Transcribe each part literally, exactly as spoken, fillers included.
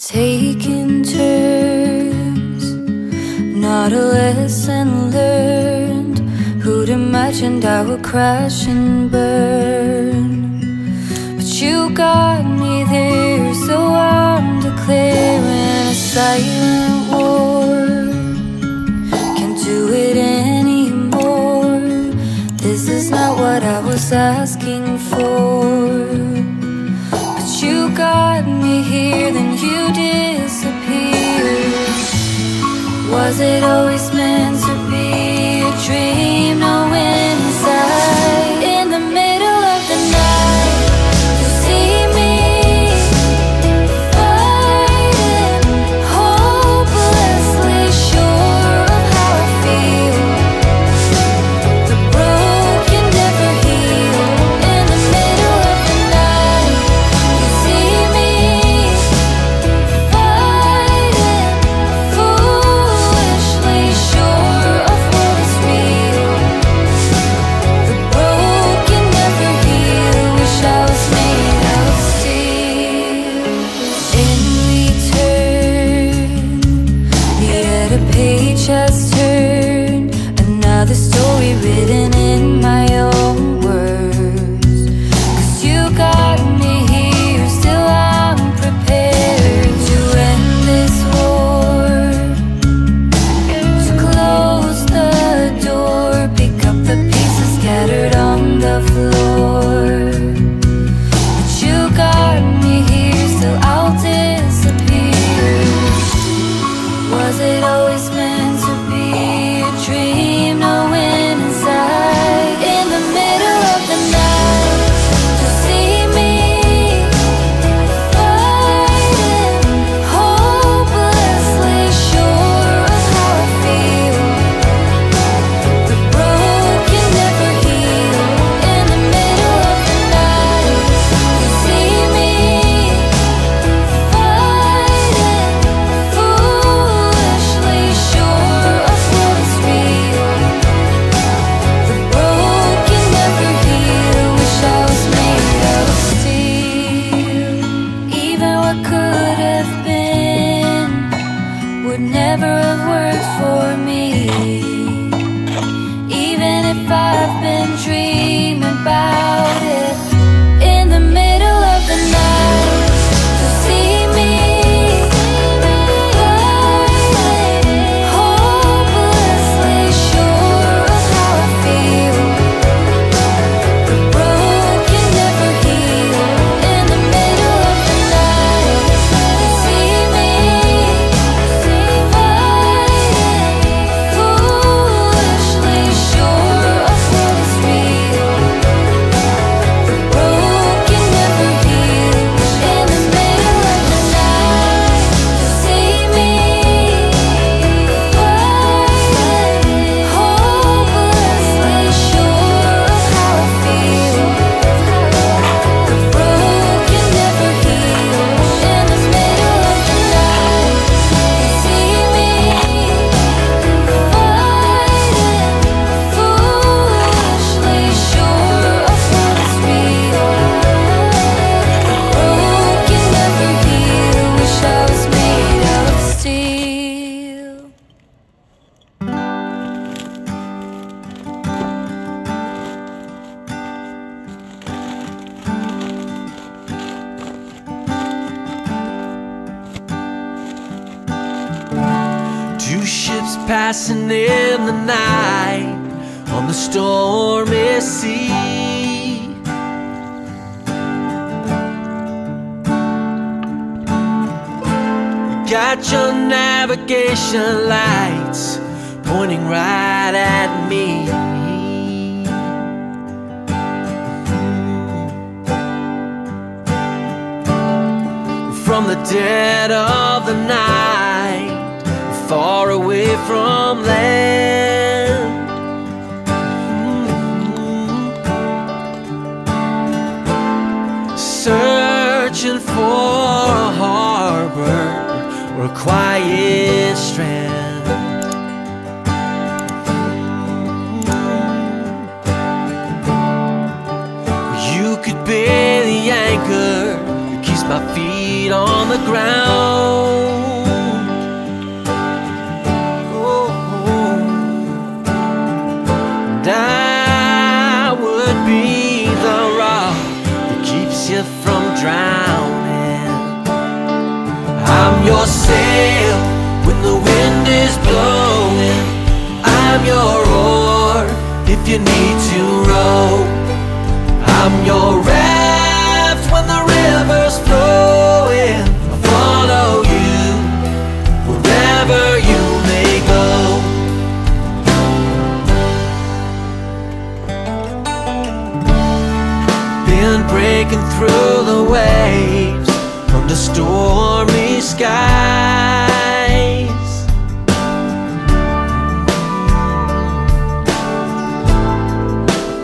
Taking turns, not a lesson learned. Who'd imagined I would crash and burn? But you got me there, so I'm declaring a silent war. Can't do it anymore. This is not what I was asking for. You got me here, then you disappeared. Was it always meant to be a dream? No inside. In the middle of the night, you see me fighting, hopelessly sure of how I feel. The broken never heal. In the middle of the night, just turn, another story written in my own words. Cause you got me here, still I'm prepared to end this war, to close the door, pick up the pieces scattered on the floor. But you got me here, still I'll disappear. Was it always meant passing in the night on the stormy sea? You got your navigation lights pointing right at me. From the dead of the night, far away from land, mm-hmm. Searching for a harbor or a quiet strand, mm-hmm. You could be the anchor that keeps my feet on the ground. I'm your sail when the wind is blowing. I'm your oar if you need to row. I'm your raft when the river's flowing. I'll follow you wherever you may go. Been breaking through the waves from the stormy skies,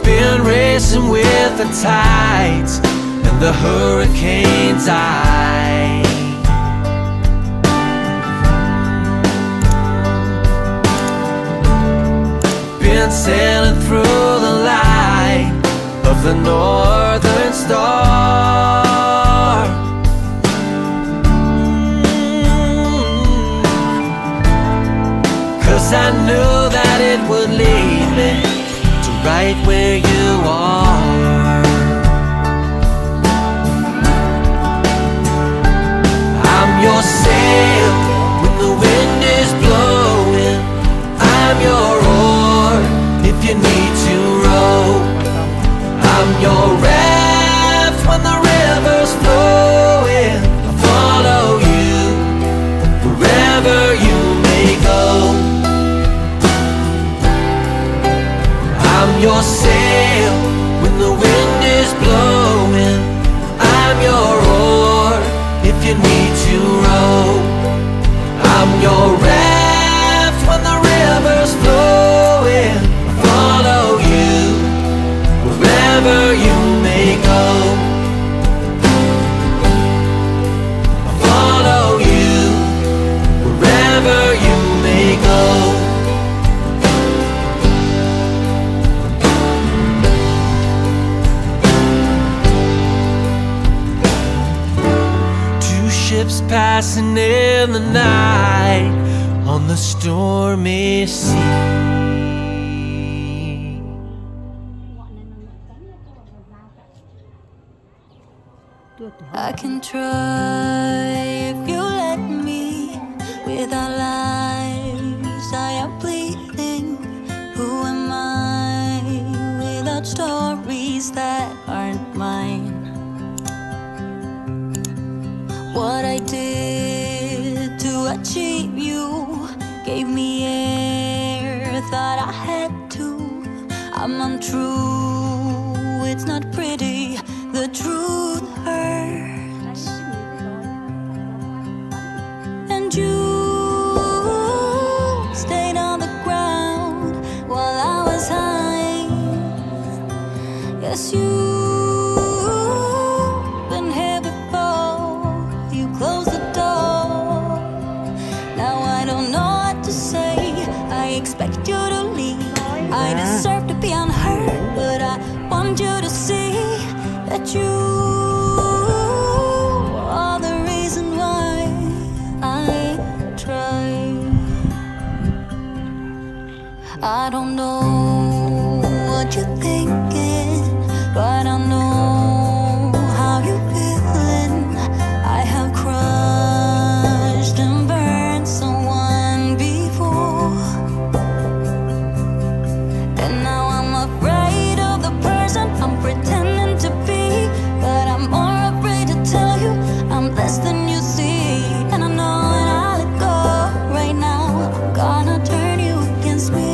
been racing with the tides and the hurricane's eye. Been sailing through the light of the northern star. I knew that it would lead me to right where you are. I'm your sail when the wind is blowing. I'm your oar if you need to row. I'm your raft when the river's flowing. I'll follow you wherever you may go. I'm your sail when the wind is blowing. I'm your oar if you need to row. I'm your raft when the river's flowing. I'll follow you wherever you may go. I'll follow you wherever you may go. Ships passing in the night on the stormy sea. I can try if you let me. With our lives I am bleeding. Who am I without stories that aren't mine? What I did to achieve you gave me air that I had to. I'm untrue, it's not pretty, the truth hurts. And you stayed on the ground while I was high. Yes, you. Expect you to leave. Yeah. I deserve to be unhurt, but I want you to see that you are the reason why I try. I don't know what you're thinking, but I know how you're feeling. I have crushed and burned someone. Gonna turn you against me.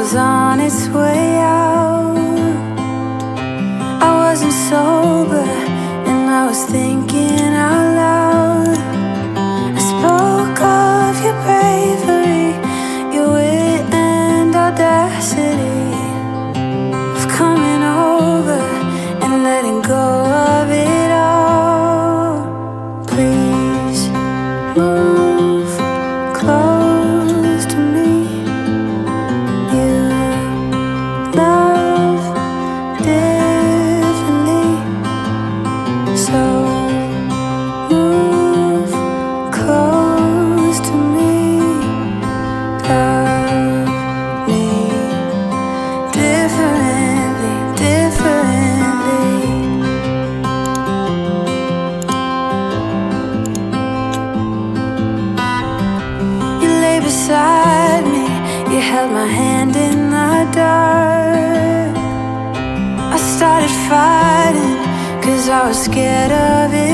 was on its way out. I wasn't sober and I was thinking out loud. I spoke of your bravery, your wit and audacity, of coming over and letting go of it all. Please move close to me. You love differently, so move close to me. Love me differently, differently. You lay beside me, you held my hand in the dark. I started fighting 'cause I was scared of it.